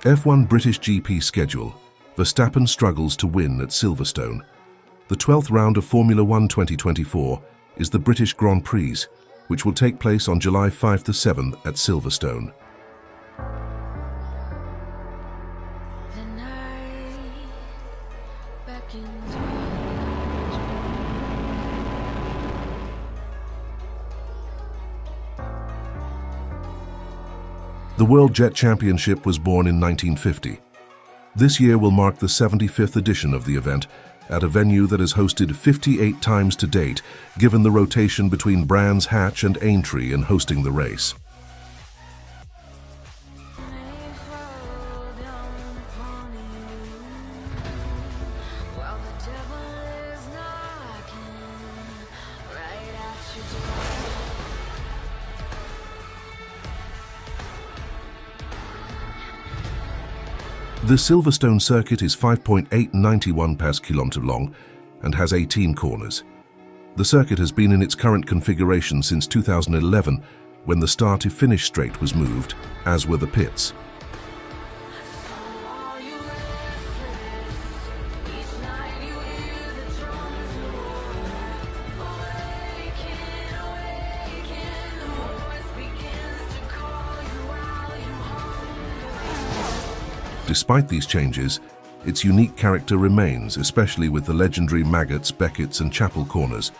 F1 British GP schedule. Verstappen struggles to win at Silverstone. The 12th round of Formula One 2024 is the British Grand Prix, which will take place on July 5th to 7th at Silverstone. The World Jet Championship was born in 1950. This year will mark the 75th edition of the event at a venue that has hosted 58 times to date, given the rotation between Brands Hatch and Aintree in hosting the race. The Silverstone circuit is 5.891 km long and has 18 corners. The circuit has been in its current configuration since 2011, when the start-to-finish straight was moved, as were the pits. Despite these changes, its unique character remains, especially with the legendary Maggotts, Becketts and Chapel Corners.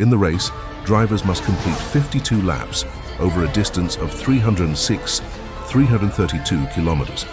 In the race, drivers must complete 52 laps over a distance of 332 kilometers.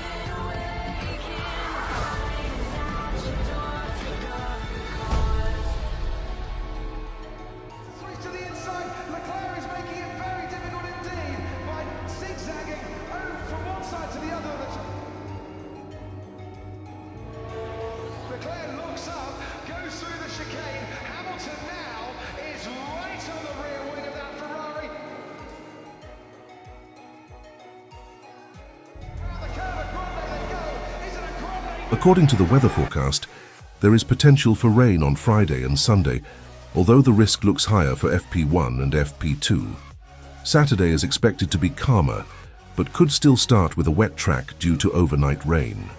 According to the weather forecast, there is potential for rain on Friday and Sunday, although the risk looks higher for FP1 and FP2. Saturday is expected to be calmer, but could still start with a wet track due to overnight rain.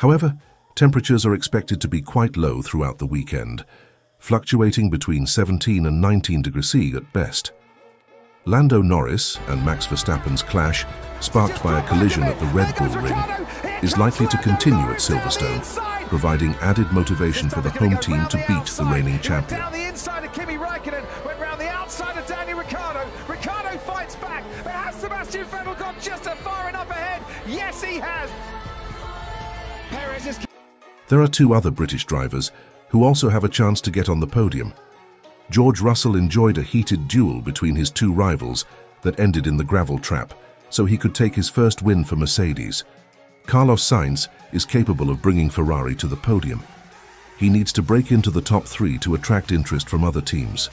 However, temperatures are expected to be quite low throughout the weekend, fluctuating between 17 and 19 degrees C at best. Lando Norris and Max Verstappen's clash, sparked by a collision at the Red Bull Ring, is likely to continue at Silverstone, providing added motivation for the home team to beat the reigning champion. Down the inside of Kimi Raikkonen, went round the outside of Daniel Ricciardo. Ricciardo fights back, but has Sebastian Vettel got just far enough ahead? Yes, he has. There are two other British drivers who also have a chance to get on the podium. George Russell enjoyed a heated duel between his two rivals that ended in the gravel trap, so he could take his first win for Mercedes. Carlos Sainz is capable of bringing Ferrari to the podium. He needs to break into the top three to attract interest from other teams.